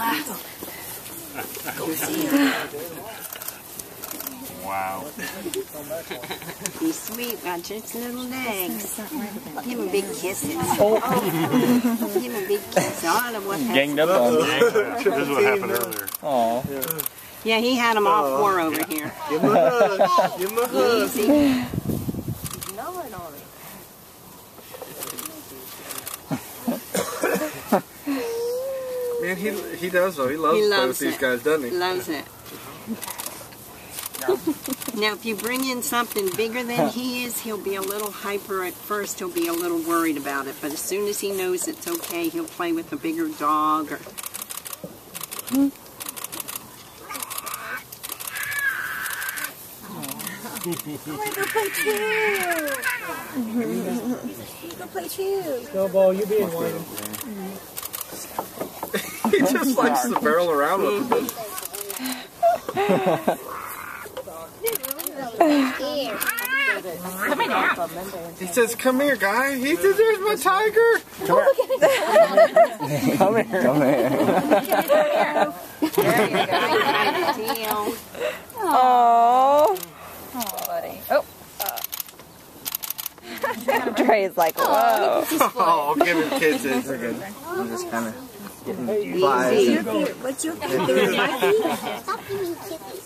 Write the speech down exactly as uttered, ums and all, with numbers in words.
glass. Go see her. Wow. He's sweet, Roger. It's little legs. Give him a big kiss. Oh. Oh. Give him a big kiss. All of what Ganged up on him. This is what happened earlier. Oh. Yeah. Yeah, he had them all uh, four over yeah. here. Give him a hug. Give him a hug. Easy. He's knowing all right. Man, he he does though. He loves, he loves these guys, doesn't he? Loves it. Now, if you bring in something bigger than he is, he'll be a little hyper at first. He'll be a little worried about it, but as soon as he knows it's okay, he'll play with a bigger dog or. Hmm. I want to go play too. Go play too. Snowball, you being one. He just likes to barrel around with them. Come here. He says, "Come here, guy." He says, "There's my tiger." Come here. Come here. Come here. There you go. Oh. Oh, buddy. Oh. Trey's like, whoa. Oh, give him kisses. We're good. I'm just kind of. What's your favorite? What's your favorite?